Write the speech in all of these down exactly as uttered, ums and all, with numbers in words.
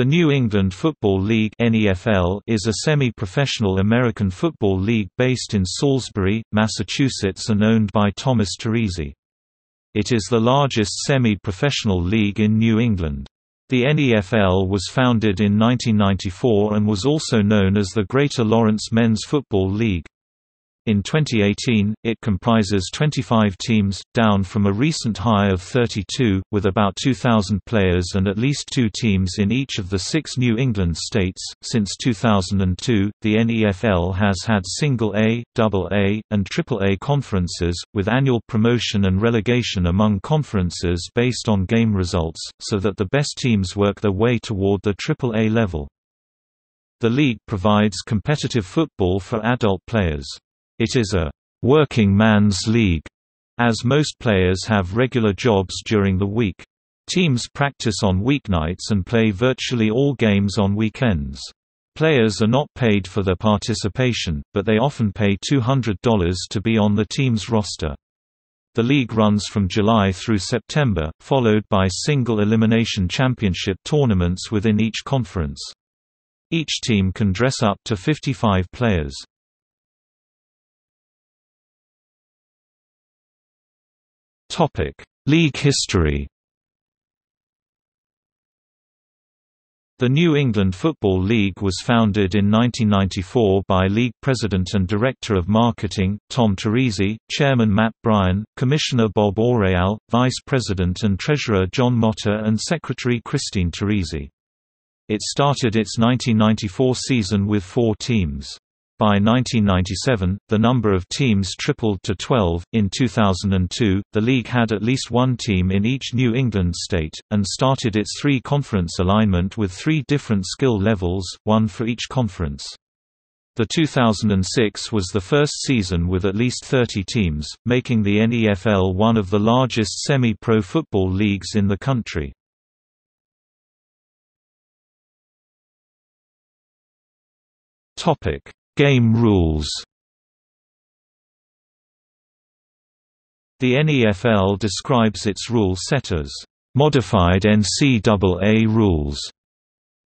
The New England Football League (N E F L) is a semi-professional American football league based in Salisbury, Massachusetts and owned by Thomas Torrisi. It is the largest semi-professional league in New England. The N E F L was founded in nineteen ninety-four and was also known as the Greater Lawrence Men's Football League. In twenty eighteen, it comprises twenty-five teams, down from a recent high of thirty-two, with about two thousand players and at least two teams in each of the six New England states. Since two thousand two, the N E F L has had single A, double A, and triple A conferences, with annual promotion and relegation among conferences based on game results, so that the best teams work their way toward the triple A level. The league provides competitive football for adult players. It is a working man's league, as most players have regular jobs during the week. Teams practice on weeknights and play virtually all games on weekends. Players are not paid for their participation, but they often pay two hundred dollars to be on the team's roster. The league runs from July through September, followed by single elimination championship tournaments within each conference. Each team can dress up to fifty-five players. Topic: League history. The New England Football League was founded in nineteen ninety-four by league president and director of marketing, Tom Torrisi, chairman Matt Bryan, commissioner Bob Aureale, vice president and treasurer John Motta and secretary Christine Torrisi. It started its nineteen ninety-four season with four teams. By nineteen ninety-seven, the number of teams tripled to twelve. In two thousand two, the league had at least one team in each New England state, and started its three-conference alignment with three different skill levels, one for each conference. The two thousand six was the first season with at least thirty teams, making the N E F L one of the largest semi-pro football leagues in the country. Game rules. The N E F L describes its rule set as modified N C double A rules.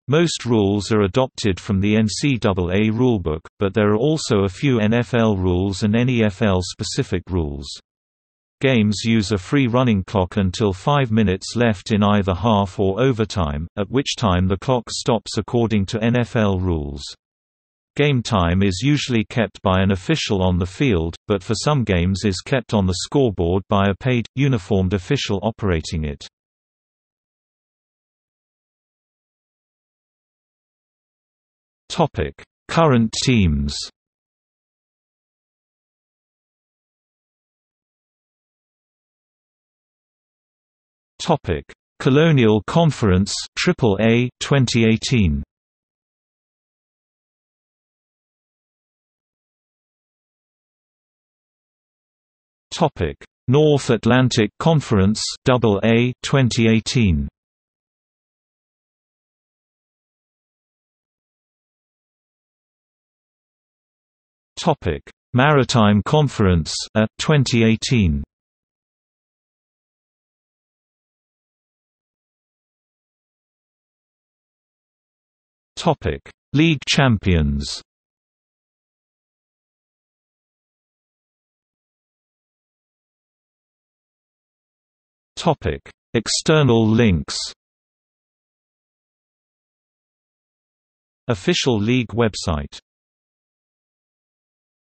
Most rules are adopted from the N C double A rulebook, but there are also a few N F L rules and N E F L-specific rules. Games use a free running clock until five minutes left in either half or overtime, at which time the clock stops according to N F L rules. Game time is usually kept by an official on the field, but for some games is kept on the scoreboard by a paid, uniformed official operating it. Current teams. Colonial Conference triple A twenty eighteen. Topic: North Atlantic Conference double A twenty eighteen. Topic: Maritime Conference A twenty eighteen. Topic: League Champions. Topic: External links. Official league website.